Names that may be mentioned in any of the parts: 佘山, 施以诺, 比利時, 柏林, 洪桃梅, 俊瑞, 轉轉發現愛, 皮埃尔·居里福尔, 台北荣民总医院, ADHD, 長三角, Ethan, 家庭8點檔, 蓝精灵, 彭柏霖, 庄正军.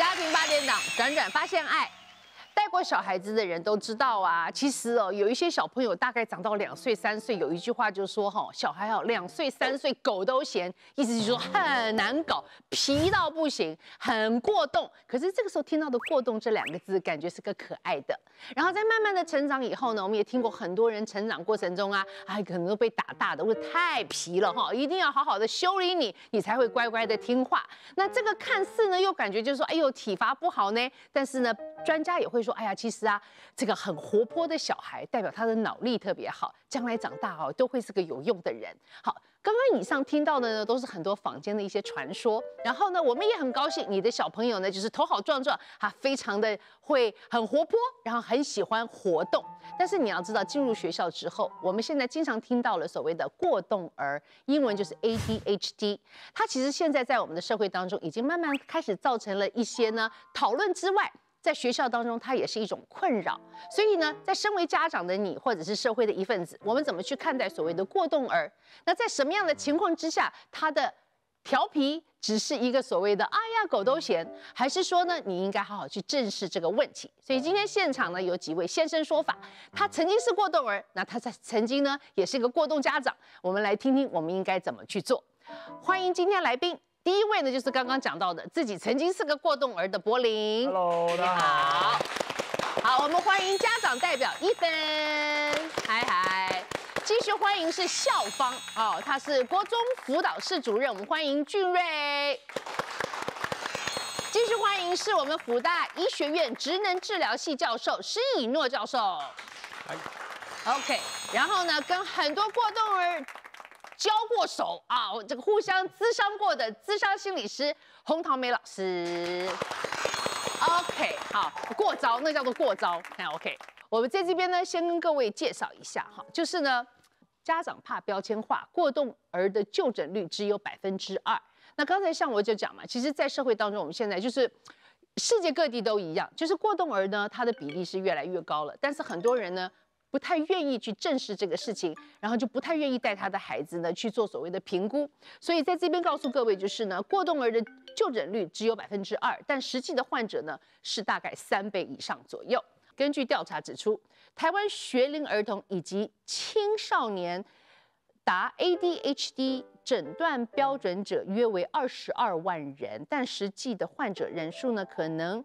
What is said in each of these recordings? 家庭8点档，转转发现爱。带过小孩子的人都知道啊，其实哦，有一些小朋友大概长到2岁、3岁，有一句话就说哈，小孩哦2岁、3岁狗都嫌，意思就是说很难搞，皮到不行，很过动。可是这个时候听到的过动这2个字，感觉是个可爱的。然后在慢慢的成长以后呢，我们也听过很多人成长过程中啊，可能都被打大的，或者太皮了哈，一定要好好的修理你，你才会乖乖的听话。那这个看似呢，又感觉就是说，哎呦体罚不好呢，但是呢，专家也会说。 哎呀，其实啊，这个很活泼的小孩，代表他的脑力特别好，将来长大哦，都会是个有用的人。好，刚刚以上听到的呢，都是很多坊间的一些传说。然后呢，我们也很高兴，你的小朋友呢，就是头好壮壮，他非常的会很活泼，然后很喜欢活动。但是你要知道，进入学校之后，我们现在经常听到了所谓的过动儿，英文就是 ADHD。它其实现在在我们的社会当中，已经慢慢开始造成了一些呢讨论之外。 在学校当中，它也是一种困扰。所以呢，在身为家长的你，或者是社会的一份子，我们怎么去看待所谓的过动儿？那在什么样的情况之下，他的调皮只是一个所谓的“哎呀，狗都嫌”，还是说呢，你应该好好去正视这个问题？所以今天现场呢，有几位现身说法，他曾经是过动儿，那他曾经呢，也是一个过动家长。我们来听听，我们应该怎么去做？欢迎今天来宾。 第一位呢，就是刚刚讲到的，自己曾经是个过动儿的柏林。Hello， 大家好。好，我们欢迎家长代表Ethan，嗨嗨。继续欢迎是校方哦，他是国中辅导室主任，我们欢迎俊瑞。继续欢迎是我们辅大医学院职能治疗系教授施以诺教授。OK， 然后呢，跟很多过动儿。 交过手啊，这个互相咨商过的咨商心理师洪桃梅老师 ，OK， 好，过招，那叫做过招，那 OK。我们在这边呢，先跟各位介绍一下哈，就是呢，家长怕标签化，过动儿的就诊率只有2%。那刚才像我就讲嘛，其实，在社会当中，我们现在就是。 世界各地都一样，就是过动儿呢，他的比例是越来越高了，但是很多人呢。 不太愿意去正视这个事情，然后就不太愿意带他的孩子呢去做所谓的评估，所以在这边告诉各位，就是呢，过动儿的就诊率只有2%，但实际的患者呢是大概3倍以上左右。根据调查指出，台湾学龄儿童以及青少年达 ADHD 诊断标准者约为22万人，但实际的患者人数呢可能。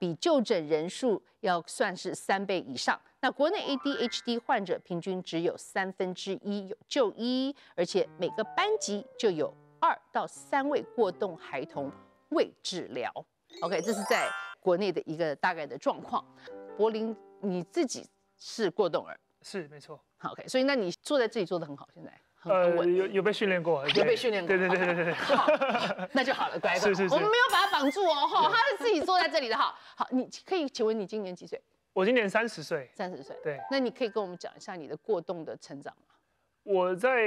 比就诊人数要算是3倍以上。那国内 ADHD 患者平均只有1/3有就医，而且每个班级就有2到3位过动孩童未治疗。OK， 这是在国内的一个大概的状况。柏林，你自己是过动儿，是没错。OK， 所以那你做在自己做得很好，现在。 有被训练过，有被训练过，对，好，那就好了，乖乖，是，我们没有把他绑住哦，哈，他是自己坐在这里的，哈，好，你可以请问你今年几岁？我今年30岁，30岁，对，那你可以跟我们讲一下你的过动的成长吗？我在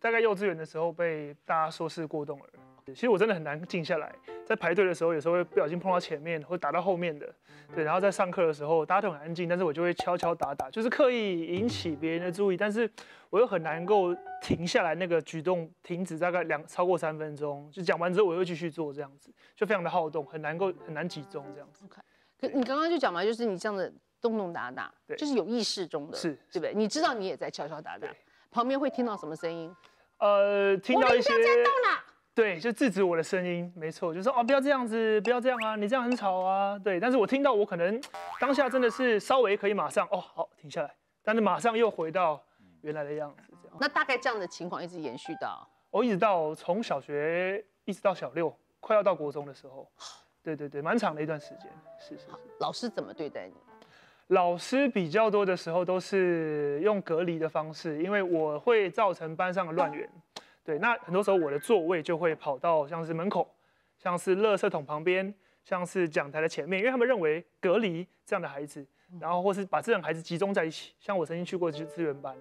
大概幼稚园的时候被大家说是过动儿，其实我真的很难静下来，在排队的时候有时候会不小心碰到前面或打到后面的，对，然后在上课的时候大家都很安静，但是我就会敲敲打打，就是刻意引起别人的注意，但是。 我又很难够停下来，那个举动停止大概超过3分钟，就讲完之后我又继续做这样子，就非常的好动，很难集中这样子。OK， 可你刚刚就讲嘛，就是你这样的动动打打，就是有意识中的，是对不对？你知道你也在敲敲打打，旁边会听到什么声音？听到一些，对，就制止我的声音，没错，就说哦不要这样子，不要这样啊，你这样很吵啊，对。但是我听到我可能当下真的是稍微可以马上哦好停下来，但是马上又回到。 原来的样子，这样。那大概这样的情况一直延续到我一直到从小学一直到小6，快要到国中的时候，对，蛮长的一段时间。是。老师怎么对待你？老师比较多的时候都是用隔离的方式，因为我会造成班上的乱源。对，那很多时候我的座位就会跑到像是门口，像是垃圾桶旁边，像是讲台的前面，因为他们认为隔离这样的孩子，然后或是把这种孩子集中在一起。像我曾经去过资源班。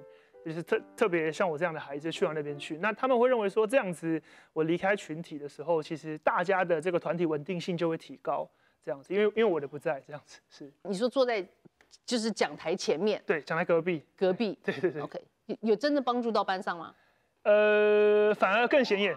就是特别像我这样的孩子去往那边去，那他们会认为说这样子，我离开群体的时候，其实大家的这个团体稳定性就会提高，这样子，因为我的不在，这样子是。你说坐在就是讲台前面，对，讲台隔壁，对。OK， 有真的帮助到班上吗？反而更显眼。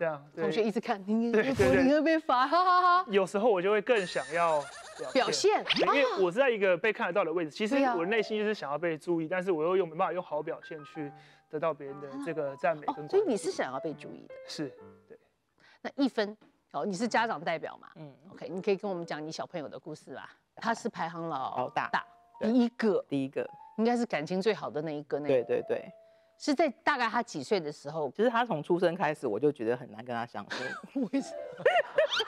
这样同学一直看，你会被罚，哈哈哈。有时候我就会更想要表现，因为我是在一个被看得到的位置，其实我内心就是想要被注意，但是我又没办法用好表现去得到别人的这个赞美跟。所以你是想要被注意的，是对。那一分。 哦，你是家长代表嘛？嗯 ，OK， 你可以跟我们讲你小朋友的故事吧。他是排行老大，第一个，应该是感情最好的那一个。对，是在大概他几岁的时候？其实他从出生开始，我就觉得很难跟他相处。为什么？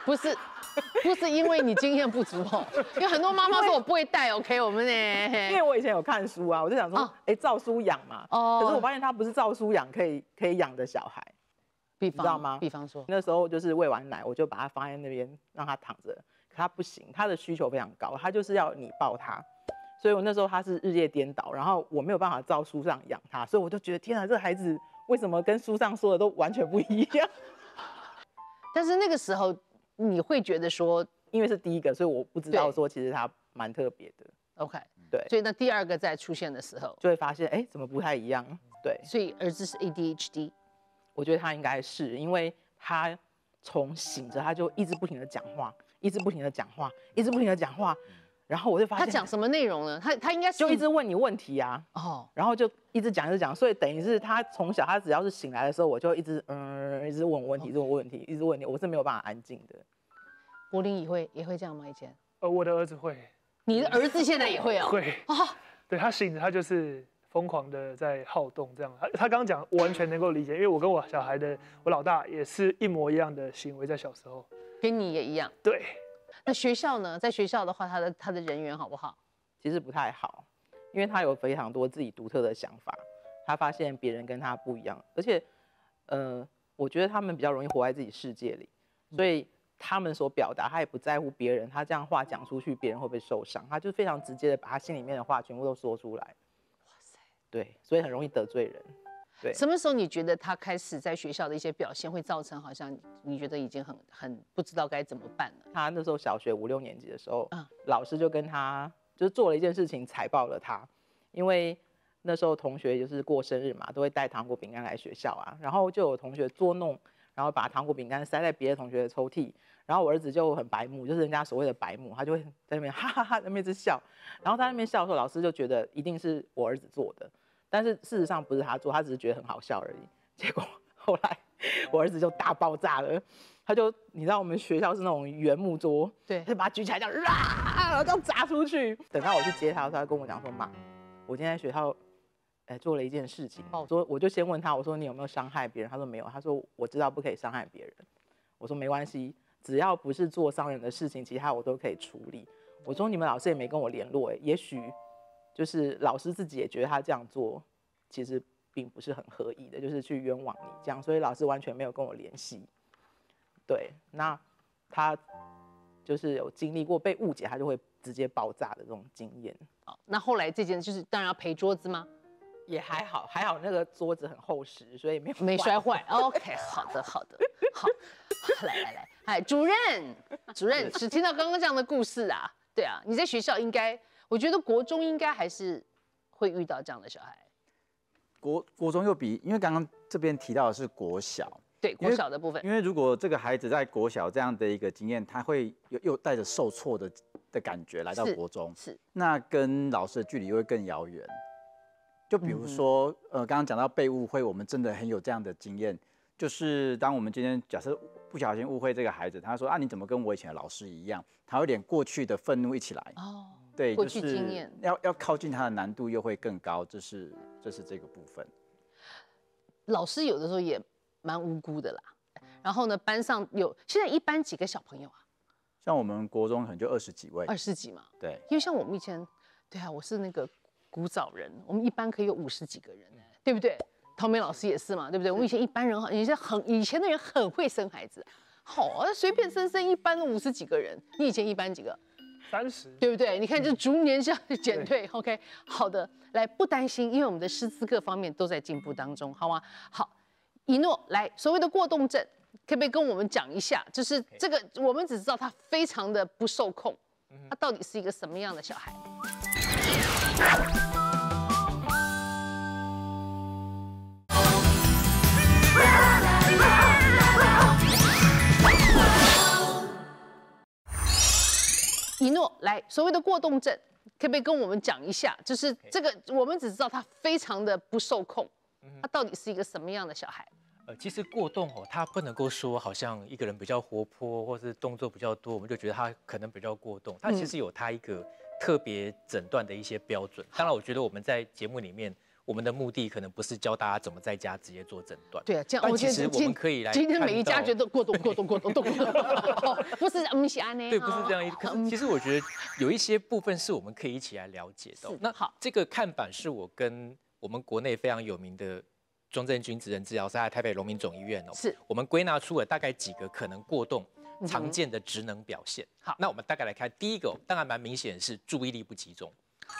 不是因为你经验不足哦，因为很多妈妈说我不会带 ，OK， 我们呢？因为我以前有看书啊，我就想说，哎，照书养嘛。哦。可是我发现他不是照书养可以养的小孩。 你知道吗？比方说，那时候就是喂完奶，我就把他放在那边让他躺着，可他不行，他的需求非常高，他就是要你抱他。所以我那时候他是日夜颠倒，然后我没有办法照书上养他，所以我就觉得天啊，这孩子为什么跟书上说的都完全不一样？但是那个时候你会觉得说，因为是第一个，所以我不知道说其实他蛮特别的。OK， 对。所以那第二个再出现的时候，就会发现哎，怎么不太一样？对。所以儿子是 ADHD。 我觉得他应该是，因为他从醒着他就一直不停的讲话，然后我就发现他讲什么内容呢？他应该是就一直问你问题啊，哦，然后就一直讲所以等于是他从小他只要是醒来的时候，我就一直一直问我问题，我是没有办法安静的。柏霖也会这样吗？以前？我的儿子会。你的儿子现在也会啊？会啊，对他醒着他就是。 疯狂的在好动，这样。他刚刚讲，我完全能够理解，因为我跟我小孩的，我老大也是一模一样的行为，在小时候，跟你也一样。对。那学校呢？在学校的话，他的人缘好不好？其实不太好，因为他有非常多自己独特的想法，他发现别人跟他不一样，而且，我觉得他们比较容易活在自己世界里，所以他们所表达，他也不在乎别人，他这样话讲出去，别人会不会受伤？他就非常直接的把他心里面的话全部都说出来。 对，所以很容易得罪人。对，什么时候你觉得他开始在学校的一些表现会造成好像你觉得已经很不知道该怎么办了？他那时候小学5、6年级的时候，老师就跟他就是做了一件事情，踩爆了他。因为那时候同学就是过生日嘛，都会带糖果饼干来学校啊，然后就有同学捉弄，然后把糖果饼干塞在别的同学的抽屉，然后我儿子就很白目，就是人家所谓的白目，他就会在那边哈哈哈那边一直笑，然后他那边笑的时候，老师就觉得一定是我儿子做的。 但是事实上不是他做，他只是觉得很好笑而已。结果后来我儿子就大爆炸了，他就你知道我们学校是那种原木桌，对，他就把它举起来这样，然后这样砸出去。等到我去接他的时候，他跟我讲说：“妈，我今天在学校，做了一件事情。”我说，我就先问他，我说你有没有伤害别人？他说没有。他说我知道不可以伤害别人。我说没关系，只要不是做伤人的事情，其他我都可以处理。我说你们老师也没跟我联络，也许。 就是老师自己也觉得他这样做，其实并不是很合意的，就是去冤枉你这样，所以老师完全没有跟我联系。对，那他就是有经历过被误解，他就会直接爆炸的这种经验。好，那后来这件就是当然要赔桌子吗？也还好，还好那个桌子很厚实，所以没摔坏。OK， 好的，好，来，哎，主任，只听到刚刚这样的故事啊，对啊，你在学校应该。 我觉得国中应该还是会遇到这样的小孩，国中又比，因为刚刚这边提到的是国小，对国小的部分，因为如果这个孩子在国小这样的一个经验，他会又带着受挫的感觉来到国中，是那跟老师的距离又会更遥远。就比如说，刚刚讲到被误会，我们真的很有这样的经验，就是当我们今天假设不小心误会这个孩子，他说啊你怎么跟我以前的老师一样，他有点过去的愤怒一起来哦。 对，就是要靠近他的难度又会更高，这是这个部分。老师有的时候也蛮无辜的啦。然后呢，班上有现在一班几个小朋友啊？像我们国中可能就20几位。20几嘛。对，因为像我们以前，对啊，我是那个古早人，我们一班可以有50几个人，对不对？陶美老师也是嘛，对不对？我们以前一班人，以前的人很会生孩子，好啊，随便生一班50几个人。你以前一班几个？ 30，对不对？你看，这逐年下减退。OK， 好的，来不担心，因为我们的师资各方面都在进步当中，好吗？好，一诺来，所谓的过动症，可不可以跟我们讲一下？就是这个，我们只知道他非常的不受控，他到底是一个什么样的小孩？一诺，来，所谓的过动症，可不可以跟我们讲一下？就是这个，我们只知道他非常的不受控，他到底是一个什么样的小孩？其实过动哦，他不能够说好像一个人比较活泼，或是动作比较多，我们就觉得他可能比较过动。他其实有他一个特别诊断的一些标准。当然，我觉得我们在节目里面。 我们的目的可能不是教大家怎么在家直接做诊断，对啊，这样但其实我们可以来。今天每一家觉得过动，不是不是安呢？对，不是这样一。可是其实我觉得有一些部分是我们可以一起来了解的。那好，这个看板是我跟我们国内非常有名的庄正军职能治疗师在台北荣民总医院哦，是我们归纳出了大概几个可能过动常见的职能表现。好，那我们大概来看第一个，当然蛮明显的是注意力不集中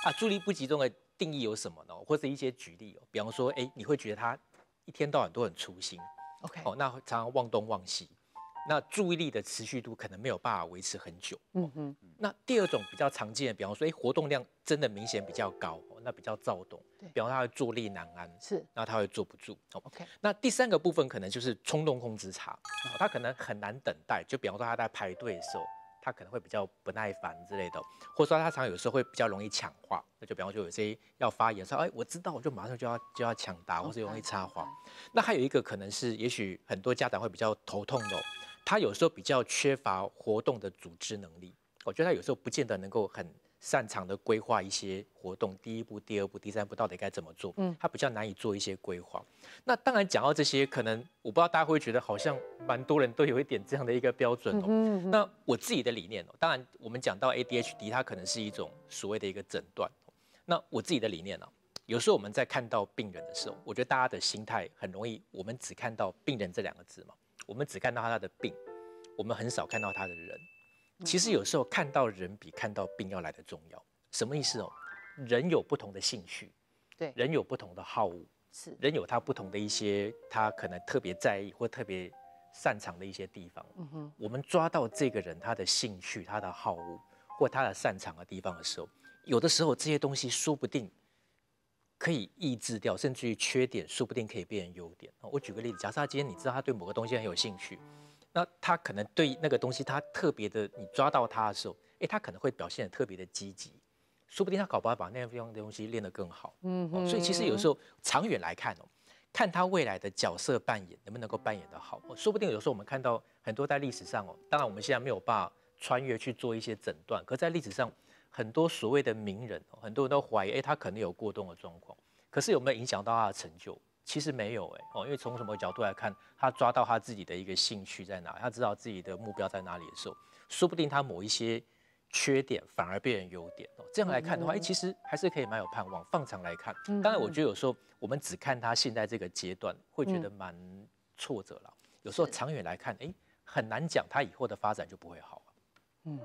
啊，注意力不集中的。 定义有什么呢？或者一些举例哦，比方说，哎，你会觉得他一天到晚都很粗心 ，OK， 哦，那常常忘东忘西，那注意力的持续度可能没有办法维持很久。嗯哼。那第二种比较常见的，比方说，哎，活动量真的明显比较高，哦，那比较躁动，比方说他会坐立难安，是，那他会坐不住。哦、OK。那第三个部分可能就是冲动控制差，哦，他可能很难等待，就比方说他在排队的时候。 他可能会比较不耐烦之类的，或者说他常有时候会比较容易抢话，那就比方说有些要发言说，哎，我知道，我就马上就要抢答，或者容易插话。那还有一个可能是，也许很多家长会比较头痛的，他有时候比较缺乏活动的组织能力。我觉得他有时候不见得能够很擅长的规划一些活动，第一步、第二步、第三步到底该怎么做，他比较难以做一些规划。那当然讲到这些，可能我不知道大家会觉得好像。 蛮多人都有一点这样的一个标准哦。那我自己的理念哦，当然我们讲到 ADHD， 它可能是一种所谓的一个诊断。那我自己的理念呢，有时候我们在看到病人的时候，我觉得大家的心态很容易，我们只看到病人这两个字嘛，我们只看到他的病，我们很少看到他的人。其实有时候看到人比看到病要来得重要。什么意思哦？人有不同的兴趣，对，人有不同的好恶，是，人有他不同的一些，他可能特别在意或特别。 擅长的一些地方，我们抓到这个人他的兴趣、他的好恶或他的擅长的地方的时候，有的时候这些东西说不定可以抑制掉，甚至于缺点说不定可以变成优点。我举个例子，假设他今天你知道他对某个东西很有兴趣，那他可能对那个东西他特别的，你抓到他的时候，哎，他可能会表现得特别的积极，说不定他搞不好把那样的东西练得更好。所以其实有时候长远来看哦。 看他未来的角色扮演能不能够扮演得好，说不定有时候我们看到很多在历史上哦，当然我们现在没有办法穿越去做一些诊断，可在历史上很多所谓的名人，很多人都怀疑，哎，他可能有过动的状况，可是有没有影响到他的成就？其实没有，哎，哦，因为从什么角度来看，他抓到他自己的一个兴趣在哪，他知道自己的目标在哪里的时候，说不定他某一些缺点反而变成优点哦。这样来看的话，哎，其实还是可以蛮有盼望。放长来看，当然我觉得有时候。 我们只看他现在这个阶段，会觉得蛮挫折了。有时候长远来看，哎，很难讲他以后的发展就不会好、啊。嗯，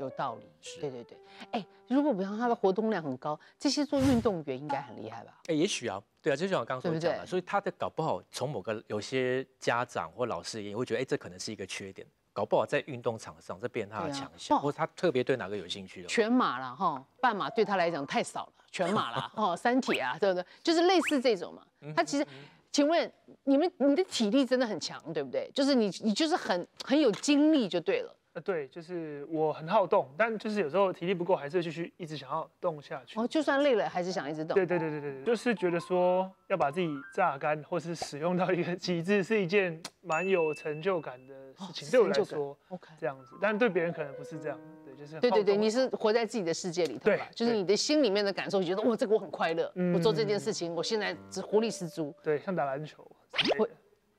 有道理。是，对对对。哎，如果比方他的活动量很高，这些做运动员应该很厉害吧？哎，也许啊，对啊，就像我刚刚所讲的，所以他的搞不好从某个有些家长或老师也会觉得，哎，这可能是一个缺点。 搞不好在运动场上，这变成他的强项，或者他特别对哪个有兴趣的。全马啦，哈，半马对他来讲太少了，全马啦，哈，三铁啊，对不对？就是类似这种嘛。他其实，请问你的体力真的很强，对不对？就是你就是很有精力就对了。对，就是我很好动，但就是有时候体力不够，还是继续一直想要动下去。哦，就算累了，还是想一直动。对，就是觉得说要把自己榨干，或是使用到一个极致，是一件蛮有成就感的事情。对我来说，这样子，但对别人可能不是这样。对，就是对，你是活在自己的世界里头，对，就是你的心里面的感受，觉得哇，这个我很快乐，我做这件事情，我现在活力十足。对，像打篮球。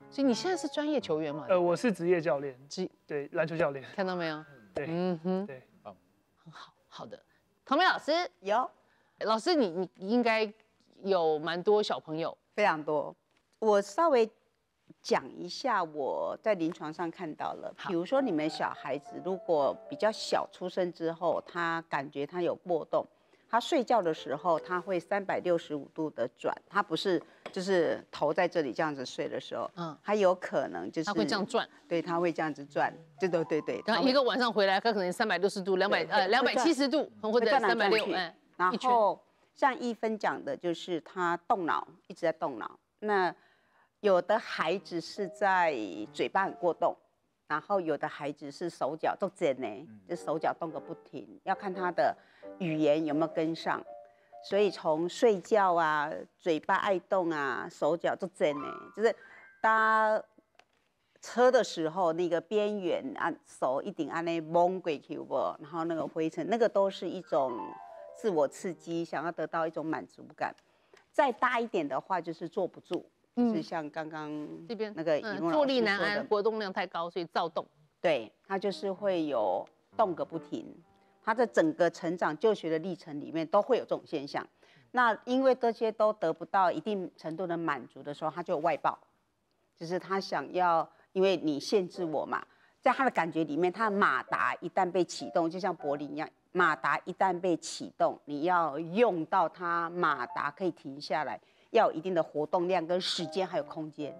所以你现在是专业球员嘛？我是职业教练，对篮球教练，看到没有？对，对，很好，好的。唐梅老师有，老师你应该有蛮多小朋友，非常多。我稍微讲一下我在临床上看到了，比如说你们小孩子如果比较小，出生之后他感觉他有过动，他睡觉的时候他会365度的转，他不是。 就是头在这里这样子睡的时候，他有可能就是他会这样转，对，他会这样子转，对。然后一个晚上回来，他可能360度、270度或者360，然后像一芬讲的，就是他动脑一直在动脑。那有的孩子是在嘴巴很过动，然后有的孩子是手脚都整呢，就手脚动个不停，要看他的语言有没有跟上。所以从睡觉啊、嘴巴爱动啊、手脚都整呢，就是搭车的时候那个边缘啊，手一定按那蒙鬼 Q 不，然后那个灰尘，那个都是一种自我刺激，想要得到一种满足感。再大一点的话，就是坐不住。 是像刚刚这边那个坐立难安，活动量太高，所以躁动。对，他就是会有动个不停，他的整个成长就学的历程里面都会有这种现象。那因为这些都得不到一定程度的满足的时候，他就外爆，就是他想要，因为你限制我嘛，在他的感觉里面，他马达一旦被启动，就像柏林一样，马达一旦被启动，你要用到它，马达可以停下来。 要有一定的活动量、跟时间还有空间，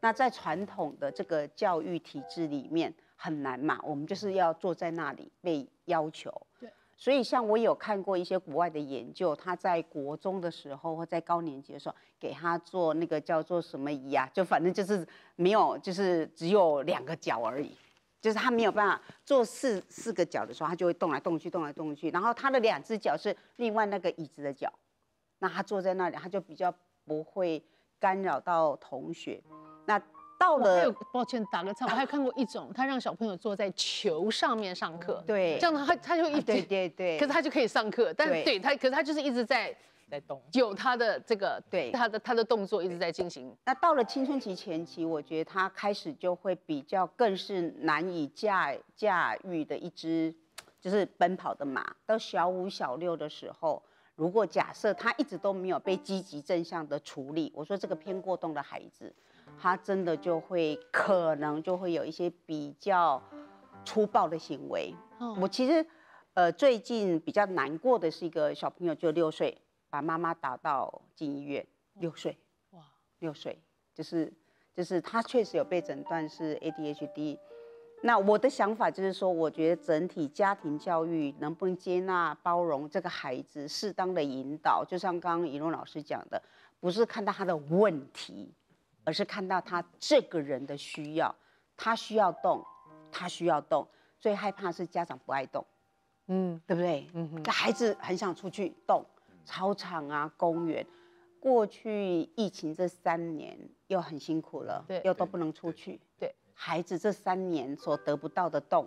那在传统的这个教育体制里面很难嘛，我们就是要坐在那里被要求。对，所以像我有看过一些国外的研究，他在国中的时候或在高年级的时候，给他做那个叫做什么仪啊，就反正就是没有，就是只有2个脚而已，就是他没有办法做四个脚的时候，他就会动来动去、动来动去，然后他的2只脚是另外那个椅子的脚。 那他坐在那里，他就比较不会干扰到同学。那到了，抱歉打个岔，我还看过一种，他让小朋友坐在球上面上课，对，这样他就一直对，可是他就可以上课，但对他，可是他就是一直在动，有他的这个对他的动作一直在进行。那到了青春期前期，我觉得他开始就会比较更是难以驾驭的一只，就是奔跑的马。到小5、小6的时候。 如果假设他一直都没有被积极正向的处理，我说这个偏过动的孩子，他真的就会可能就会有一些比较粗暴的行为。我其实，最近比较难过的是一个小朋友，就6岁，把妈妈打到进医院。6岁，哇，6岁，就是他确实有被诊断是 ADHD。 那我的想法就是说，我觉得整体家庭教育能不能接纳、包容这个孩子，适当的引导，就像刚刚怡蓉老师讲的，不是看到他的问题，而是看到他这个人的需要，他需要动，他需要动。最害怕是家长不爱动，对不对？那孩子很想出去动，操场啊、公园。过去疫情这3年又很辛苦了，又都不能出去，对。 孩子这3年所得不到的动，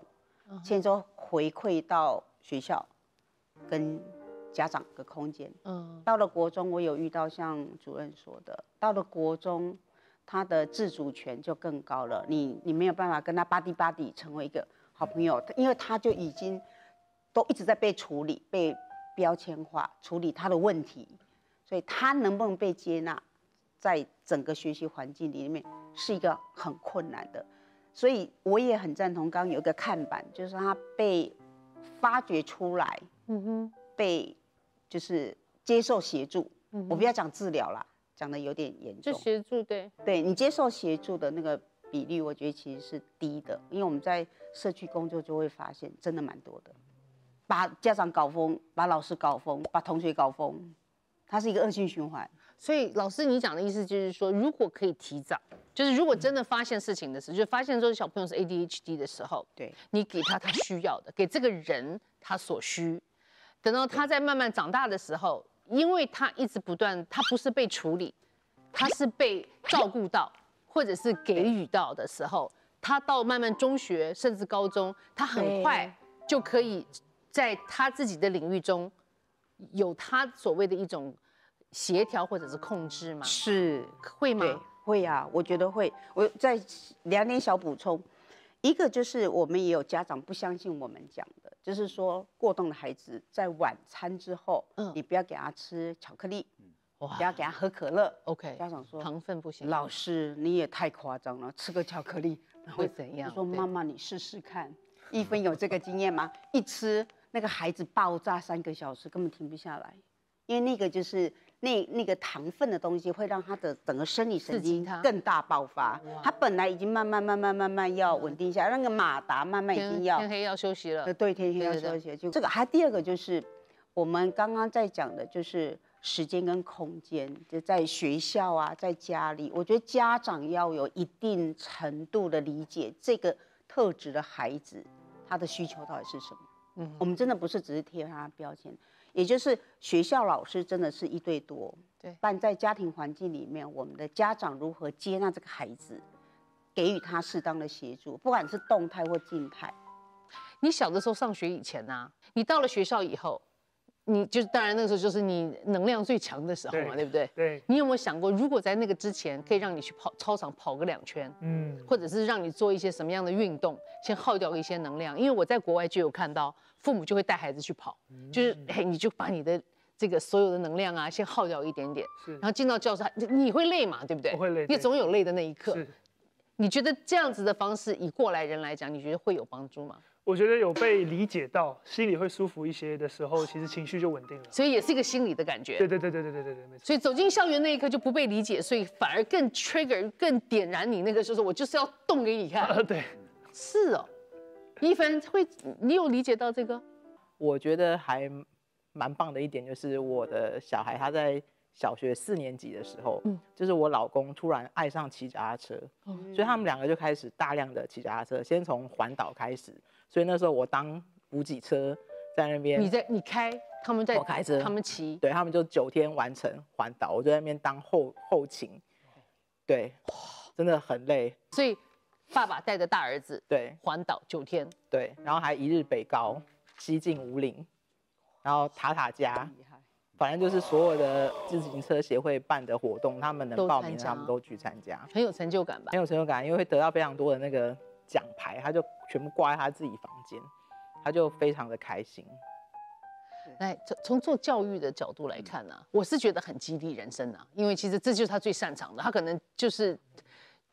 现在回馈到学校，跟家长的空间。到了国中，我有遇到像主任说的，到了国中，他的自主权就更高了。你没有办法跟他buddy成为一个好朋友，因为他就已经都一直在被处理、被标签化，处理他的问题，所以他能不能被接纳，在整个学习环境里面是一个很困难的。 所以我也很赞同，刚刚有一个看板，就是他被发掘出来，被就是接受协助。我不要讲治疗啦，讲的有点严重。就协助，对你接受协助的那个比率，我觉得其实是低的，因为我们在社区工作就会发现，真的蛮多的，把家长搞疯，把老师搞疯，把同学搞疯，它是一个恶性循环。 所以老师，你讲的意思就是说，如果可以提早，就是如果真的发现事情的时候，就发现说小朋友是 ADHD 的时候，对，你给他需要的，给这个人他所需，等到他在慢慢长大的时候，因为他一直不断，他不是被处理，他是被照顾到，或者是给予到的时候，他到慢慢中学甚至高中，他很快就可以在他自己的领域中有他所谓的一种。 协调或者是控制吗？是会吗？会啊，我觉得会。我再2点小补充，一个就是我们也有家长不相信我们讲的，就是说过动的孩子在晚餐之后，你不要给他吃巧克力，不要给他喝可乐。OK， 家长说糖分不行。老师你也太夸张了，吃个巧克力会怎样？我说妈妈你试试看，一分有这个经验吗？一吃那个孩子爆炸3个小时，根本停不下来，因为那个就是。 那个糖分的东西会让他的整个生理神经更大爆发，他本来已经慢慢要稳定下来，那个马达慢慢已经要天黑要休息了，对，天黑要休息。就这个，还有第2个就是我们刚刚在讲的，就是时间跟空间，就在学校啊，在家里，我觉得家长要有一定程度的理解这个特质的孩子，他的需求到底是什么？嗯，我们真的不是只是贴他标签，也就是学校老师真的是一对多，对，但在家庭环境里面，我们的家长如何接纳这个孩子，给予他适当的协助，不管是动态或静态。你小的时候上学以前啊，你到了学校以后。 你就当然那个时候就是你能量最强的时候嘛， 对不对？对。你有没有想过，如果在那个之前可以让你去操场跑个2圈，嗯，或者是让你做一些什么样的运动，先耗掉一些能量？因为我在国外就有看到，父母就会带孩子去跑，嗯、就是哎，你就把你的这个所有的能量啊，先耗掉一点点，是。然后进到教室，你会累嘛，对不对？我会累，你总有累的那一刻。你觉得这样子的方式，以过来人来讲，你觉得会有帮助吗？ 我觉得有被理解到，心里会舒服一些的时候，其实情绪就稳定了。所以也是一个心理的感觉。对，没错。所以走进校园那一刻就不被理解，所以反而更 trigger， 更点燃你那个，就是我就是要动给你看。对，是哦。一帆会，你有理解到这个？我觉得还蛮棒的一点就是我的小孩他在。 小学4年级的时候，嗯，就是我老公突然爱上骑脚踏车，嗯、所以他们2个就开始大量的骑脚踏车，先从环岛开始。所以那时候我当补给车在那边，你开，他们在我开车，他们骑，对他们就9天完成环岛，我就在那边当后勤，对，真的很累。所以爸爸带着大儿子对环岛9天，对，然后还一日北高，西进武岭，然后塔塔加。 反正就是所有的自行车协会办的活动，他们能报名，他们都去参加，很有成就感吧？很有成就感，因为会得到非常多的那个奖牌，他就全部挂在他自己房间，他就非常的开心。来，从做教育的角度来看呢、啊，我是觉得很激励人生啊，因为其实这就是他最擅长的，他可能就是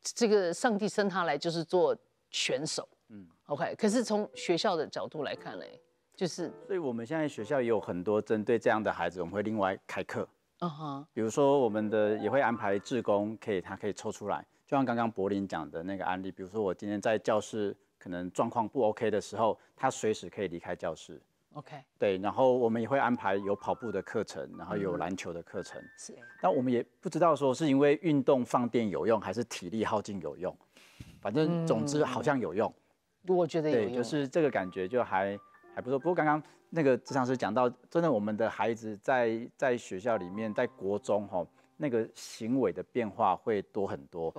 这个上帝生他来就是做选手，嗯 ，OK。可是从学校的角度来看嘞。 就是，所以我们现在学校也有很多针对这样的孩子，我们会另外开课。嗯哼，比如说我们的也会安排志工，他可以抽出来，就像刚刚柏林讲的那个案例，比如说我今天在教室可能状况不 OK 的时候，他随时可以离开教室。OK。对，然后我们也会安排有跑步的课程，然后有篮球的课程。是。但我们也不知道说是因为运动放电有用，还是体力耗尽有用，反正总之好像有用。我觉得有用。对，就是这个感觉就还不错，不过刚刚那个諮商师讲到，真的我们的孩子在学校里面，在国中吼、哦，那个行为的变化会多很多。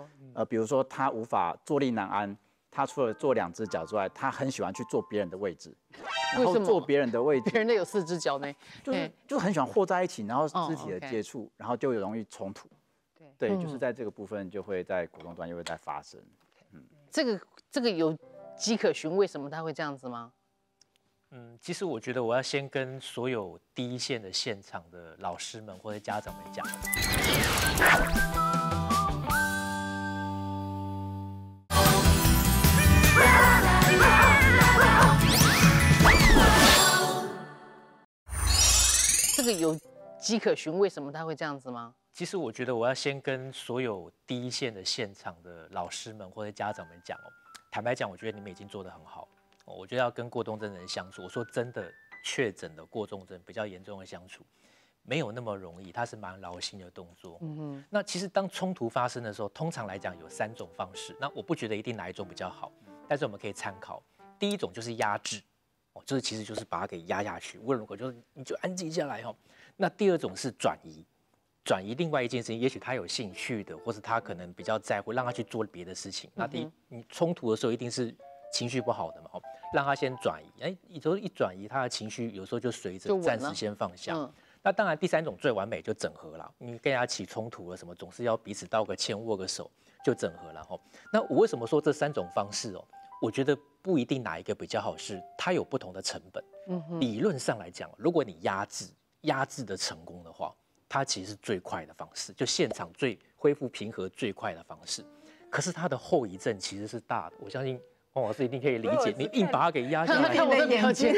比如说他无法坐立难安，他除了坐2只脚之外，他很喜欢去坐别人的位置。然后坐别人的位置，别人的有4只脚呢，就很喜欢和在一起，然后肢体的接触， oh, okay. 然后就容易冲突。对，对，就是在这个部分就会在国中端又会再发生。嗯，这个有迹可循，为什么他会这样子吗？ 嗯，其实我觉得我要先跟所有第一线的现场的老师们或者家长们讲，这个有迹可循，为什么他会这样子吗？其实我觉得我要先跟所有第一线的现场的老师们或者家长们讲哦，坦白讲，我觉得你们已经做得很好。 我觉得要跟过动症的人相处，我说真的，确诊的过动症比较严重的相处，没有那么容易，它是蛮劳心的动作。嗯那其实当冲突发生的时候，通常来讲有3种方式，那我不觉得一定哪一种比较好，但是我们可以参考。第一种就是压制，哦，就是其实就是把它给压下去，无论如何就是你就安静下来哦。那第二种是转移，转移另外一件事情，也许他有兴趣的，或是他可能比较在乎，让他去做别的事情。那你冲突的时候一定是。 情绪不好的嘛，哦，让他先转移，哎，有时候一转移，他的情绪有时候就随着暂时先放下。那当然，第3种最完美就整合了，你跟人家起冲突了什么，总是要彼此道个歉、握个手就整合了哈。那我为什么说这3种方式哦？我觉得不一定哪一个比较好，是它有不同的成本。理论上来讲，如果你压制的成功的话，它其实是最快的方式，就现场最恢复平和最快的方式。可是它的后遗症其实是大的，我相信。 黄老师一定可以理解，你硬把它给压下来，看我的眼睛，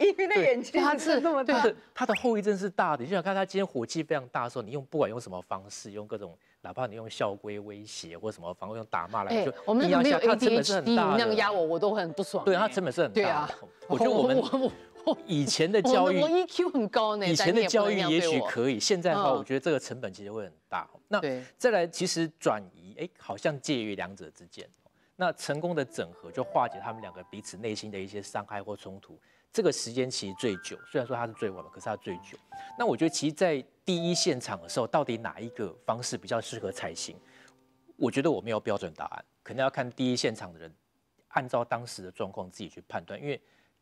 一闭的眼睛，它是这么大，它的后遗症是大的。你想看他今天火气非常大的时候，你不管用什么方式，用各种，哪怕你用校规威胁或什么方式，用打骂来，就我们没有 ADHD， 你那样压我，我都很不爽。对，它成本是很大。对啊，我觉得我们以前的教育，我 EQ 很高呢，以前的教育也许可以，现在的话，我觉得这个成本其实会很大。那再来，其实转移，哎，好像介于2者之间。那成功的整合就化解他们两个彼此内心的一些伤害或冲突。这个时间其实最久，虽然说它是最晚嘛，可是它最久。那我觉得其实，在第一现场的时候，到底哪一个方式比较适合才行？我觉得我没有标准答案，可能要看第一现场的人，按照当时的状况自己去判断，因为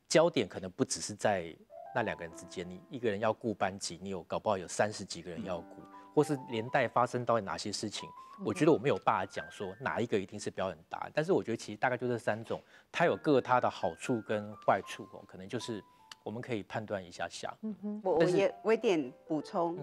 焦点可能不只是在那两个人之间，你一个人要顾班级，你有搞不好有30几个人要顾，或是连带发生到哪些事情，我觉得我没有办法讲说哪一个一定是标准答案，但是我觉得其实大概就这3种，它有各它的好处跟坏处，可能就是我们可以判断一下下。我有点补充，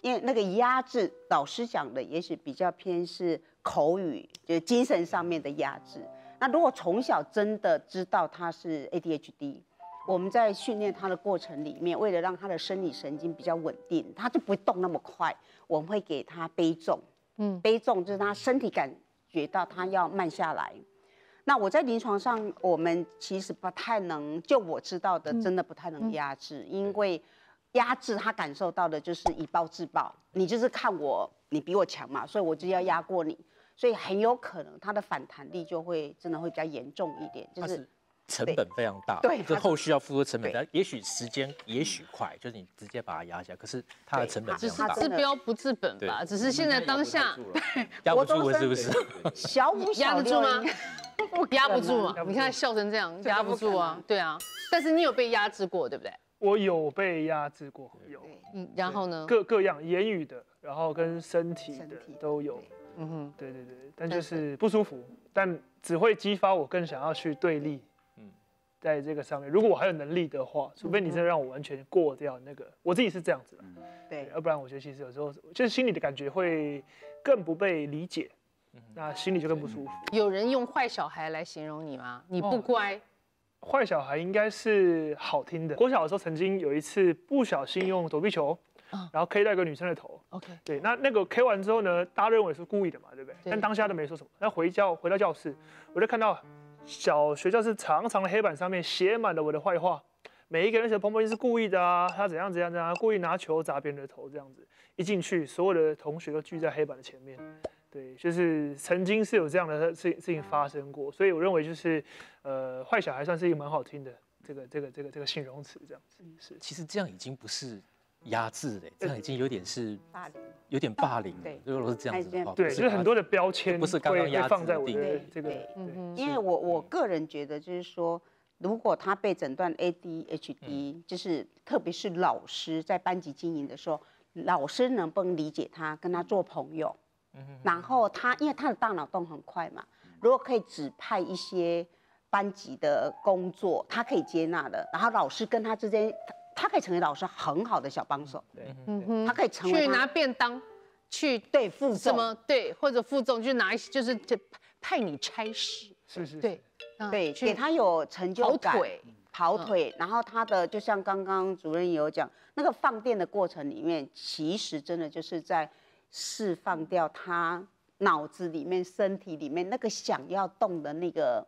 因为那个压制，老师讲的也许比较偏是口语，就是精神上面的压制。那如果从小真的知道他是 ADHD， 我们在训练他的过程里面，为了让他的生理神经比较稳定，他就不动那么快，我们会给他背重，背重就是他身体感觉到他要慢下来。那我在临床上，我们其实不太能，就我知道的，真的不太能压制，因为压制他感受到的就是以暴制暴，你就是看我，你比我强嘛，所以我就要压过你。所以很有可能他的反弹力就会真的会比较严重一点，就是成本非常大，对，这后续要付出成本。也许时间，也许快，就是你直接把它压下，可是它的成本非常大。治标不治本吧，只是现在当下压不住了，是不是？小五压得住吗？压不住嘛，你看他笑成这样，压不住啊，对啊。但是你有被压制过，对不对？我有被压制过，有。然后呢？各样言语的，然后跟身体的都有。对对对，但就是不舒服，但只会激发我更想要去对立。在这个上面，如果我还有能力的话，除非你真的让我完全过掉那个，我自己是这样子的，对，要不然我觉得其实有时候就是心里的感觉会更不被理解，那心里就更不舒服。有人用坏小孩来形容你吗？你不乖，坏小孩应该是好听的。国小的时候曾经有一次不小心用躲避球。然后 K 到一个女生的头 ，OK， 对，那个 K 完之后呢，大家认为是故意的嘛，对不对？但当下都没说什么。那回到教室，我就看到小学教室长长的黑板上面写满了我的坏话，每一个人写彭彭是故意的啊，他怎样怎样怎样，故意拿球砸别人的头这样子。一进去，所有的同学都聚在黑板的前面，对，就是曾经是有这样的事情发生过，所以我认为就是坏小孩算是一个蛮好听的这个形容词这样子。是，其实这样已经不是。压制嘞，这样已经有点是霸凌，有点霸凌。对，如果是这样子的话，对，就是很多的标签不是刚刚压制的这个。因为我个人觉得，就是说，如果他被诊断 ADHD， 就是特别是老师在班级经营的时候，老师能不能理解他，跟他做朋友？然后他因为他的大脑动很快嘛，如果可以指派一些班级的工作，他可以接纳的，然后老师跟他之间。他可以成为老师很好的小帮手，对，他可以成为去拿便当，去对负重什么对，或者负重去拿一些就是派你差事，是，对对，给他有成就感，跑腿，然后他的就像刚刚主任也有讲，那个放电的过程里面，其实真的就是在释放掉他脑子里面、身体里面那个想要动的那个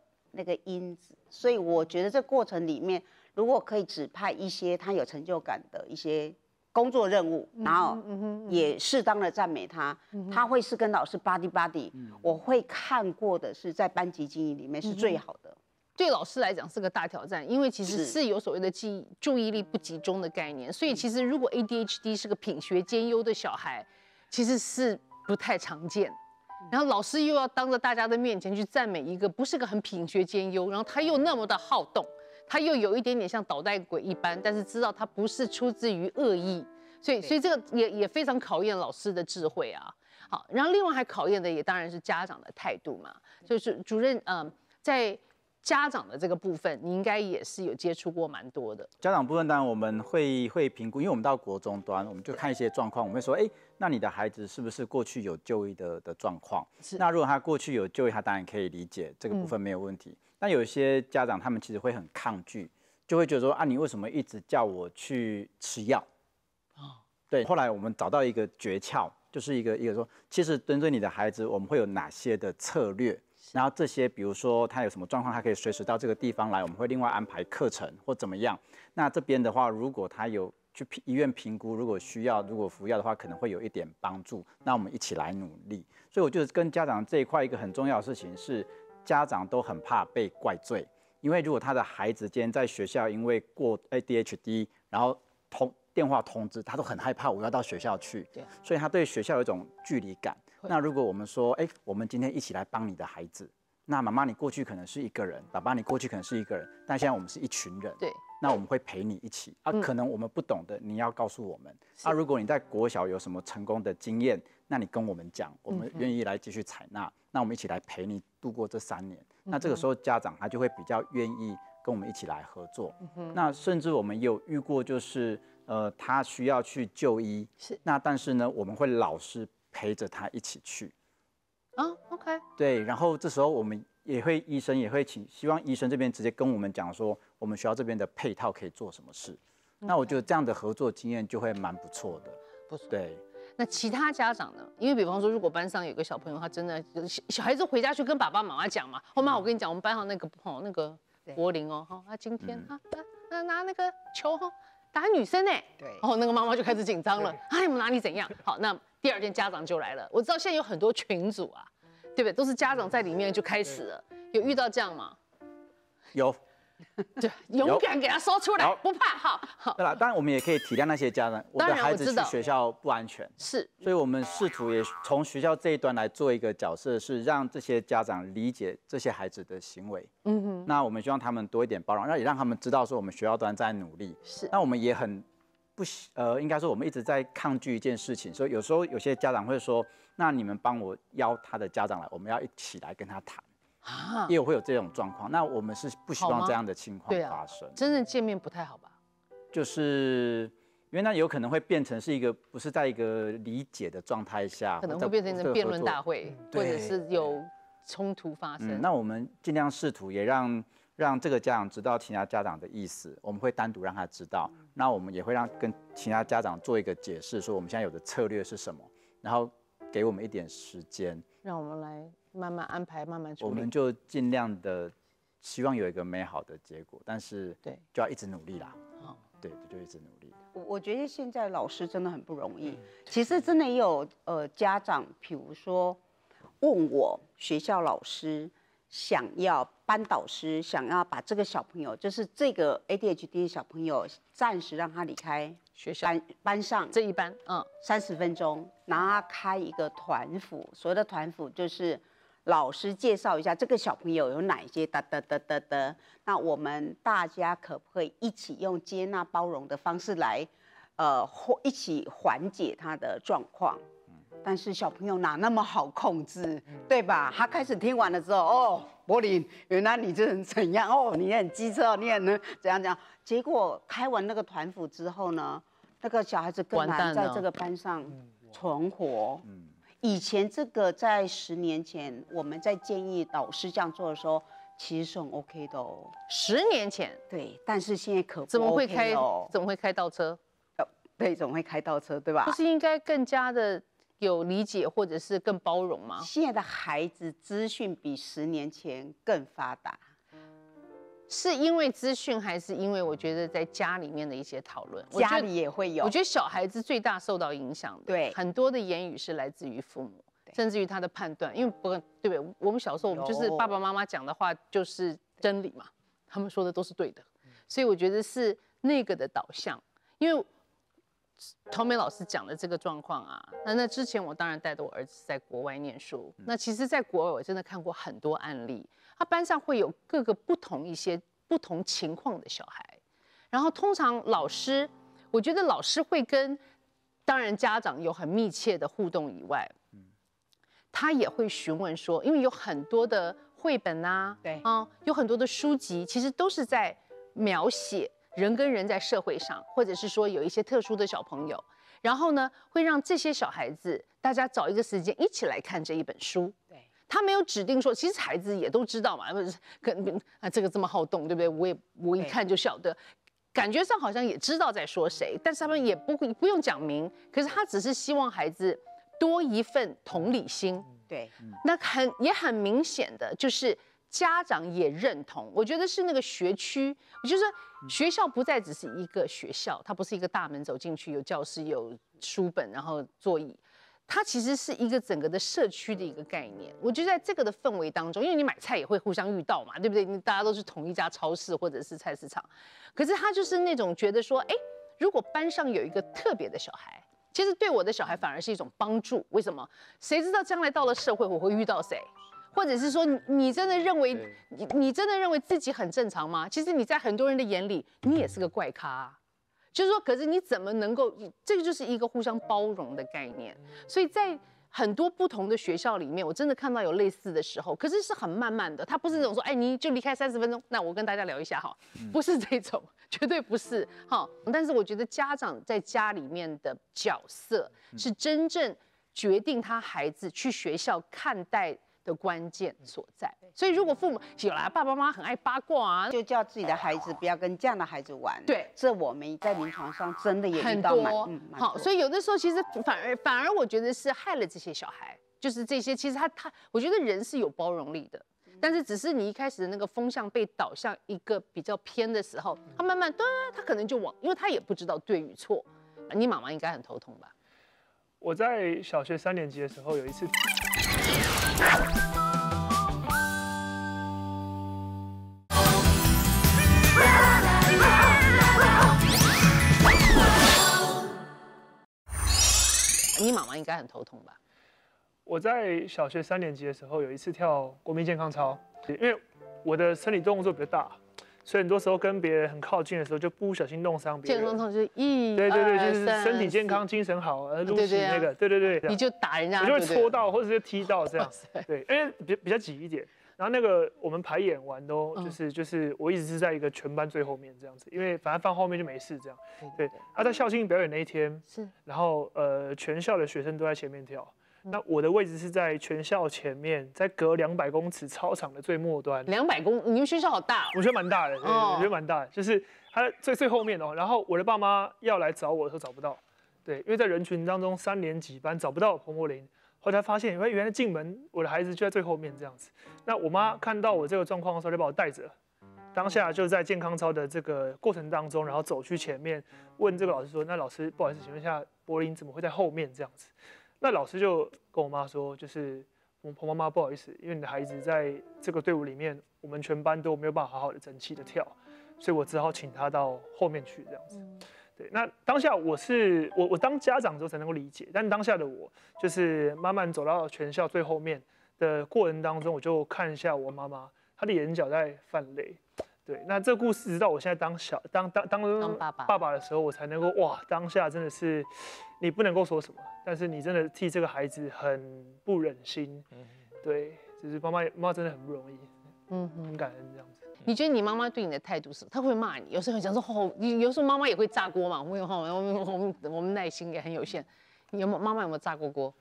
因子，所以我觉得这过程里面。如果可以指派一些他有成就感的一些工作任务，然后也适当的赞美他，他会是跟老师 buddy。我会看过的是在班级经营里面是最好的。对老师来讲是个大挑战，因为其实是有所谓的注意力不集中的概念，所以其实如果 ADHD 是个品学兼优的小孩，其实是不太常见。然后老师又要当着大家的面前去赞美一个不是个很品学兼优，然后他又那么的好动。他又有一点点像捣蛋鬼一般，但是知道他不是出自于恶意，所以这个也非常考验老师的智慧啊。好，然后另外还考验的也当然是家长的态度嘛。就是主任，在家长的这个部分，你应该也是有接触过蛮多的。家长部分当然我们会评估，因为我们到国中端，我们就看一些状况，我们会说，哎，那你的孩子是不是过去有就医的状况？那如果他过去有就医，他当然可以理解这个部分没有问题。那有些家长他们其实会很抗拒，就会觉得说啊，你为什么一直叫我去吃药？对。后来我们找到一个诀窍，就是一个说，其实针对你的孩子，我们会有哪些的策略？然后这些，比如说他有什么状况，他可以随时到这个地方来，我们会另外安排课程或怎么样。那这边的话，如果他有去医院评估，如果需要，如果服药的话，可能会有一点帮助。那我们一起来努力。所以我觉得跟家长这一块一个很重要的事情是。家长都很怕被怪罪，因为如果他的孩子今天在学校因为过 ADHD， 然后电话通知，他都很害怕，我要到学校去，所以他对学校有一种距离感。那如果我们说，哎，我们今天一起来帮你的孩子，那妈妈你过去可能是一个人，爸爸你过去可能是一个人，但现在我们是一群人，对，那我们会陪你一起啊，可能我们不懂的你要告诉我们啊，如果你在国小有什么成功的经验，那你跟我们讲，我们愿意来继续采纳，那我们一起来陪你度过这3年。那这个时候家长他就会比较愿意跟我们一起来合作。那甚至我们也有遇过就是。他需要去就医，是那但是呢，我们会老师陪着他一起去，OK， 对，然后这时候我们也会医生也会请，希望医生这边直接跟我们讲说，我们学校这边的配套可以做什么事。那我觉得这样的合作经验就会蛮不错的，不错，对。那其他家长呢？因为比方说，如果班上有个小朋友，他真的小孩子回家去跟爸爸妈妈讲嘛，妈，我跟你讲，我们班上那个柏林他今天他拿那个球打女生哎，对，哦，那个妈妈就开始紧张了，哎，我们哪里怎样？好，那第2天家长就来了。我知道现在有很多群组啊，对不对？都是家长在里面就开始了，有遇到这样吗？有，对，勇敢给他说出来，不怕，好。对啦，当然我们也可以体谅那些家长，我的孩子去学校不安全，是，所以我们试图也从学校这一端来做一个角色，是让这些家长理解这些孩子的行为。那我们希望他们多一点包容，那也让他们知道说我们学校端在努力。是，那我们也很应该说我们一直在抗拒一件事情，所以有时候有些家长会说，那你们帮我邀他的家长来，我们要一起来跟他谈啊，也会有这种状况。那我们是不希望这样的情况发生。真的见面不太好吧？就是因为那有可能会变成是一个不是在一个理解的状态下，可能会变成辩论大会，或者是有。冲突发生，那我们尽量试图也让这个家长知道其他家长的意思，我们会单独让他知道，那我们也会跟其他家长做一个解释，说我们现在有的策略是什么，然后给我们一点时间，让我们来慢慢安排，慢慢处理。我们就尽量的希望有一个美好的结果，但是对，就要一直努力啦。对，就一直努力。我觉得现在老师真的很不容易，其实真的也有家长，比如说。问我学校老师想要班导师想要把这个小朋友，就是这个 ADHD 小朋友暂时让他离开学校班上这一班，30分钟，然后他开一个团辅，所谓的团辅就是老师介绍一下这个小朋友有哪些那我们大家可不可以一起用接纳包容的方式来，一起缓解他的状况。但是小朋友哪那么好控制，对吧？他开始听完了之后，柏林，原来你这人怎样？你很机车，你也能怎样怎样？结果开完那个团辅之后呢，那个小孩子更难在这个班上存活。以前这个在10年前，我们在建议老师这样做的时候，其实是很 OK 的哦。10年前，对，但是现在可不 OK 哦。怎么会开倒车？对，怎么会开倒车？对吧？不是应该更加的。有理解或者是更包容吗？现在的孩子资讯比10年前更发达，是因为资讯还是因为我觉得在家里面的一些讨论？家里也会有。我觉得小孩子最大受到影响的，对，很多的言语是来自于父母，甚至于他的判断，因为对不对？我们小时候我们就是爸爸妈妈讲的话就是真理嘛，他们说的都是对的，所以我觉得是那个的导向，因为。童美老师讲的这个状况啊，那之前我当然带着我儿子在国外念书，那其实，在国外我真的看过很多案例，他班上会有各个不同情况的小孩，然后通常老师，我觉得老师会跟，当然家长有很密切的互动以外，他也会询问说，因为有很多的绘本啊，对啊，有很多的书籍，其实都是在描写。人跟人在社会上，或者是说有一些特殊的小朋友，然后呢，会让这些小孩子大家找一个时间一起来看这一本书。对，他没有指定说，其实孩子也都知道嘛，这个这么好动，对不对？我一看就晓得，感觉上好像也知道在说谁，但是他们也不用讲明，可是他只是希望孩子多一份同理心。对，那也很明显的就是。家长也认同，我觉得是那个学区，就是学校不再只是一个学校，它不是一个大门走进去有教室、有书本，然后座椅，它其实是一个整个的社区的一个概念。我觉得在这个的氛围当中，因为你买菜也会互相遇到嘛，对不对？大家都是同一家超市或者是菜市场，可是他就是那种觉得说，哎，如果班上有一个特别的小孩，其实对我的小孩反而是一种帮助。为什么？谁知道将来到了社会我会遇到谁？ 或者是说，你真的认为你真的认为自己很正常吗？其实你在很多人的眼里，你也是个怪咖啊。就是说，可是你怎么能够？这个就是一个互相包容的概念。所以在很多不同的学校里面，我真的看到有类似的时候，可是是很慢慢的，他不是那种说，哎，你就离开30分钟，那我跟大家聊一下哈，不是这种，绝对不是哈。但是我觉得家长在家里面的角色是真正决定他孩子去学校看待 的关键所在，所以如果父母有啦，爸爸妈妈很爱八卦啊，就叫自己的孩子不要跟这样的孩子玩。对，这我们在临床上真的也遇到蛮多。好，所以有的时候其实反而我觉得是害了这些小孩，就是这些其实他，我觉得人是有包容力的，但是只是你一开始的那个风向被导向一个比较偏的时候，他慢慢他可能就往，因为他也不知道对与错。你妈妈应该很头痛吧？我在小学3年级的时候有一次。 你妈妈应该很头痛吧？我在小学3年级的时候有一次跳国民健康操，因为我的生理动作比较大，所以很多时候跟别人很靠近的时候就不小心弄伤别人。健康操就是1、2、3，就是身体健康、精神好，撸起那个，对，你就打人家，我就会戳到或者是踢到这样，对，因为比较挤一点。然后那个我们排演完都就是我一直是在一个全班最后面这样子，因为反正放后面就没事这样。对，他在校庆表演那一天，是，然后全校的学生都在前面跳。 那我的位置是在全校前面，在隔200公尺操场的最末端。200公，你们学校好大哦。我觉得蛮大的，对，我觉得蛮大的，就是他最后面哦。然后我的爸妈要来找我的时候找不到，对，因为在人群当中3年级班找不到彭柏林，后来发现原来进门我的孩子就在最后面这样子。那我妈看到我这个状况的时候就把我带着，当下就在健康操的这个过程当中，然后走去前面问这个老师说：“那老师不好意思，请问一下柏林怎么会在后面这样子？” 那老师就跟我妈说，就是我们彭妈妈不好意思，因为你的孩子在这个队伍里面，我们全班都没有办法好好的整齐的跳，所以我只好请他到后面去这样子。对，那当下我当家长之后才能够理解，但当下的我就是慢慢走到全校最后面的过程当中，我就看一下我妈妈，她的眼角在泛泪。对，那这故事直到我现在当爸爸的时候，我才能够哇，当下真的是你不能够说什么。 但是你真的替这个孩子很不忍心，对，就是妈妈真的很不容易，很感恩这样子。你觉得你妈妈对你的态度是？她会骂你，有时候想说哦，有时候妈妈也会炸锅嘛，我们耐心也很有限。你有妈妈有没有炸过锅？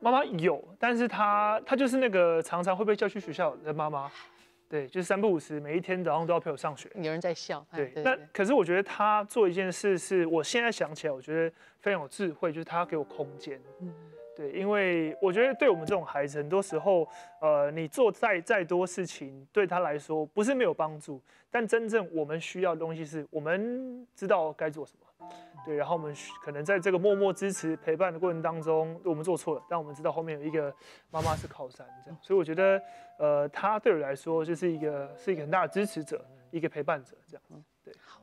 妈妈有，但是她就是那个常常会被叫去学校的妈妈，对，就是3不5时，每一天早上都要陪我上学。有人在笑，对。那可是我觉得她做一件事是，我现在想起来，我觉得 非常有智慧，就是他给我空间，对，因为我觉得对我们这种孩子，很多时候，你做再多事情，对他来说不是没有帮助，但真正我们需要的东西是，我们知道该做什么，对，然后我们可能在这个默默支持陪伴的过程当中，我们做错了，但我们知道后面有一个妈妈是靠山，这样，所以我觉得，他对我来说就是一个很大的支持者，一个陪伴者，这样，对。好，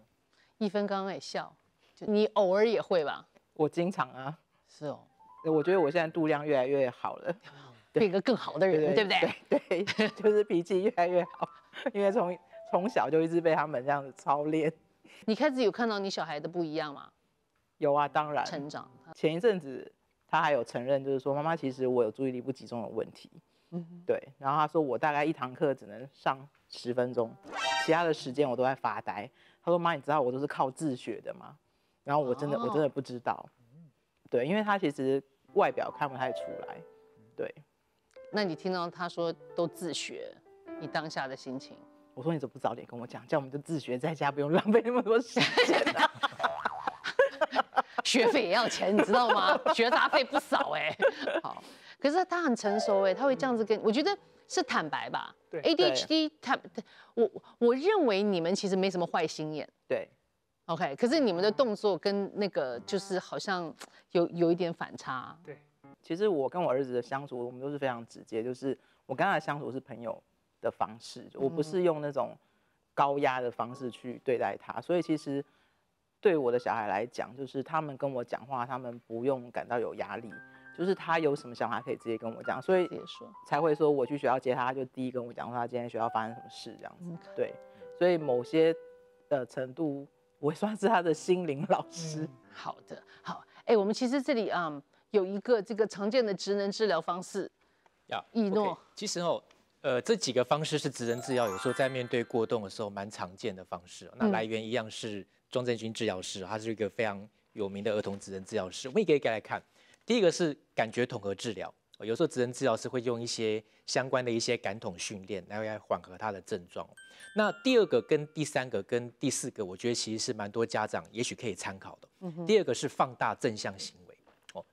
一芬刚刚也笑，你偶尔也会吧？ 我经常啊，是哦，我觉得我现在度量越来越好了，变个更好的人，对不对？对，就是脾气越来越好，因为从小就一直被他们这样子操练。你开始有看到你小孩的不一样吗？有啊，当然。成长。前一阵子他还有承认，就是说妈妈，其实我有注意力不集中的问题。对。然后他说我大概1堂课只能上10分钟，其他的时间我都在发呆。他说妈，你知道我都是靠自学的吗？ 然后我真的不知道，对，因为他其实外表看不太出来，对。那你听到他说都自学，你当下的心情？我说你怎么不早点跟我讲，这样我们就自学在家，不用浪费那么多时间了。学费也要钱，你知道吗？学杂费不少哎。好，可是他很成熟哎，他会这样子跟，我觉得是坦白吧。对。ADHD 我认为你们其实没什么坏心眼。对。 OK， 可是你们的动作跟那个就是好像有一点反差。对，其实我跟我儿子的相处，我们都是非常直接，就是我跟他的相处是朋友的方式，我不是用那种高压的方式去对待他。所以其实对我的小孩来讲，就是他们跟我讲话，他们不用感到有压力，就是他有什么想法可以直接跟我讲，所以才会说我去学校接他，他就第一跟我讲说他今天学校发生什么事这样子。对，所以某些程度，我算是他的心灵老师。好的，好，哎，我们其实这里有一个这个常见的职能治疗方式，易诺。其实哦，这几个方式是职能治疗有时候在面对过动的时候蛮常见的方式。那来源一样是庄正军治疗师，他是一个非常有名的儿童职能治疗师。我们一个一个来看，第一个是感觉统合治疗，有时候职能治疗师会用一些相关的一些感统训练来缓和他的症状。那第二个跟第三个跟第四个，我觉得其实是蛮多家长也许可以参考的。第二个是放大正向行为。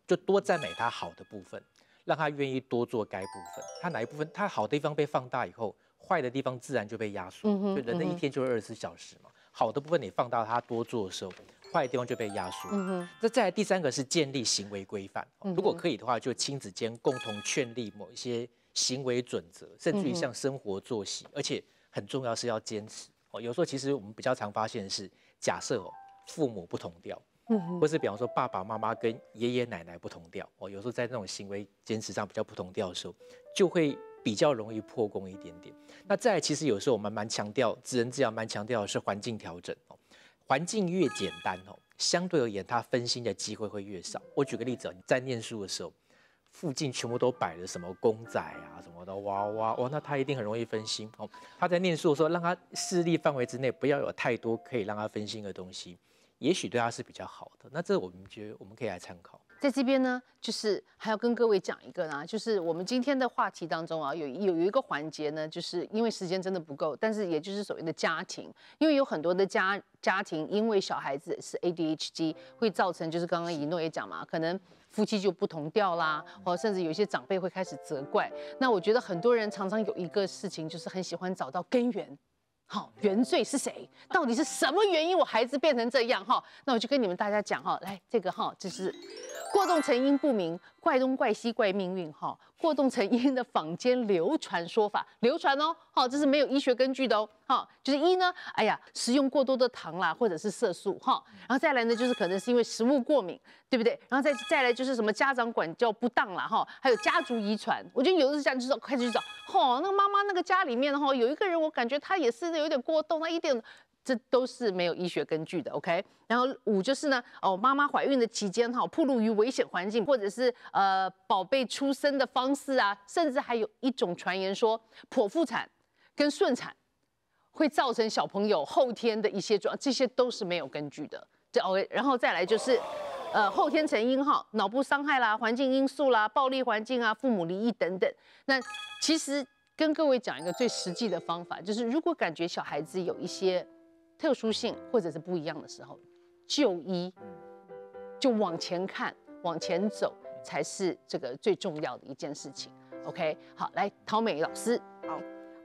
就多赞美他好的部分，让他愿意多做该部分。他哪一部分，他好的地方被放大以后，坏的地方自然就被压缩。所以人的一天就是24小时嘛，好的部分你放大他多做的时候，坏的地方就被压缩。那再来第三个是建立行为规范，如果可以的话，就亲子间共同确立某一些行为准则，甚至于像生活作息，而且很重要是要坚持。有时候其实我们比较常发现的是，假设父母不同调。或是比方说爸爸妈妈跟爷爷奶奶不同调，有时候在那种行为坚持上比较不同调的时候，就会比较容易破功一点点。那再来，其实有时候我们蛮强调职能治疗，蛮强调的是环境调整。环境越简单相对而言他分心的机会会越少。我举个例子，你在念书的时候，附近全部都摆了什么公仔啊什么的娃娃，哇，那他一定很容易分心。他在念书的时候，让他视力范围之内不要有太多可以让他分心的东西。也许对他是比较好的，那这我们觉得我们可以来参考。在这边呢，就是还要跟各位讲一个呢，就是我们今天的话题当中啊，有一个环节呢，就是因为时间真的不够，但是也就是所谓的家庭，因为有很多的家庭，因为小孩子是 ADHD， 会造成就是刚刚一诺也讲嘛，可能夫妻就不同调啦，哦，甚至有些长辈会开始责怪。那我觉得很多人常常有一个事情，就是很喜欢找到根源。好，原罪是谁？到底是什么原因我孩子变成这样？哈，那我就跟你们大家讲哈，来这个哈，就是过动成因不明，怪东怪西怪命运哈。过动成因的坊间流传说法，流传哦，好，这是没有医学根据的哦。哈，就是一呢，哎呀，食用过多的糖啦，或者是色素哈，然后再来呢，就是可能是因为食物过敏，对不对？然后再来就是什么家长管教不当啦哈，还有家族遗传。我觉得有的家长就是开始去找，哦，那妈妈那个家里面哈，有一个人我感觉他也是有点过动，那一点。这都是没有医学根据的 ，OK。然后5就是呢，哦，妈妈怀孕的期间哈，暴露于危险环境，或者是宝贝出生的方式啊，甚至还有一种传言说，剖腹产跟顺产会造成小朋友后天的一些状况，这些都是没有根据的。这 OK， 然后再来就是。后天成因哈，脑部伤害啦、环境因素啦、暴力环境啊、父母离异等等。那其实跟各位讲一个最实际的方法，就是如果感觉小孩子有一些特殊性或者是不一样的时候，就医，就往前看、往前走才是这个最重要的一件事情。OK， 好，来陶美老师，好，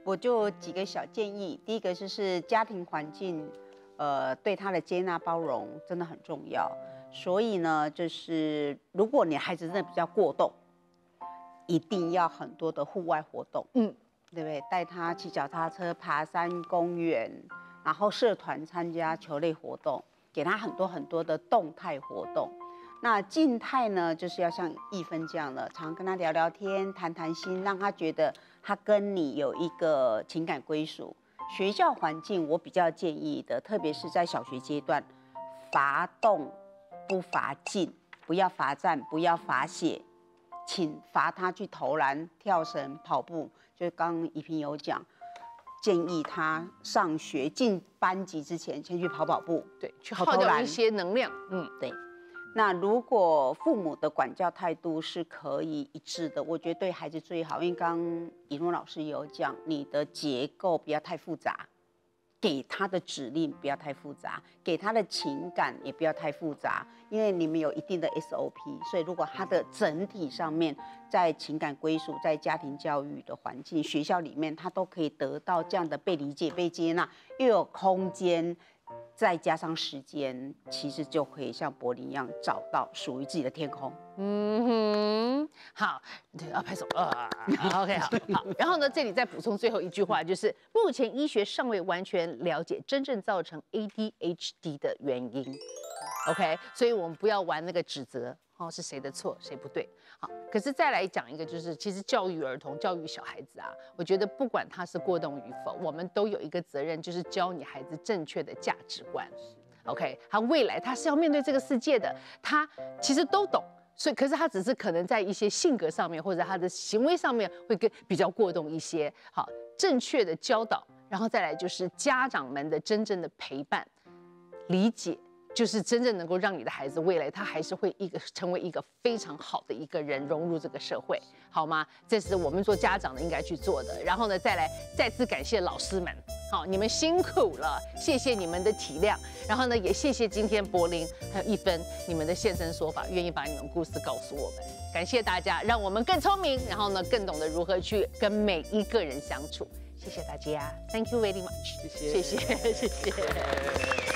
我就几个小建议。第一个就是家庭环境，对他的接纳包容真的很重要。所以呢，就是如果你孩子真的比较过动，一定要很多的户外活动，对不对？带他骑脚踏车、爬山、公园，然后社团参加球类活动，给他很多很多的动态活动。那静态呢，就是要像一芬这样的，常跟他聊聊天、谈谈心，让他觉得他跟你有一个情感归属。学校环境我比较建议的，特别是在小学阶段，罚动。不罚进，不要罚站，不要罚写，请罚他去投篮、跳绳、跑步。就刚怡平有讲，建议他上学进班级之前，先去跑步，对，去耗掉一些能量。对。那如果父母的管教态度是可以一致的，我觉得对孩子最好。因为刚怡诺老师有讲，你的结构不要太复杂。给他的指令不要太复杂，给他的情感也不要太复杂，因为你们有一定的 SOP， 所以如果他的整体上面在情感归属、在家庭教育的环境、学校里面，他都可以得到这样的被理解、被接纳，又有空间再加上时间，其实就可以像柏林一样找到属于自己的天空。嗯哼，好，要拍手啊。OK， 好，好。然后呢，这里再补充最后一句话，就是目前医学尚未完全了解真正造成 ADHD 的原因。OK， 所以我们不要玩那个指责。 哦，是谁的错，谁不对？好，可是再来讲一个，就是其实教育儿童、教育小孩子啊，我觉得不管他是过动与否，我们都有一个责任，就是教你孩子正确的价值观。OK， 他未来他是要面对这个世界的，他其实都懂，所以可是他只是可能在一些性格上面或者他的行为上面会跟比较过动一些。好，正确的教导，然后再来就是家长们的真正的陪伴、理解。 就是真正能够让你的孩子未来，他还是会成为一个非常好的一个人，融入这个社会，好吗？这是我们做家长的应该去做的。然后呢，再次感谢老师们，好，你们辛苦了，谢谢你们的体谅。然后呢，也谢谢今天柏林还有一分你们的现身说法，愿意把你们故事告诉我们，感谢大家，让我们更聪明，然后呢，更懂得如何去跟每一个人相处。谢谢大家 ，Thank you very much， 谢谢，谢谢，谢谢。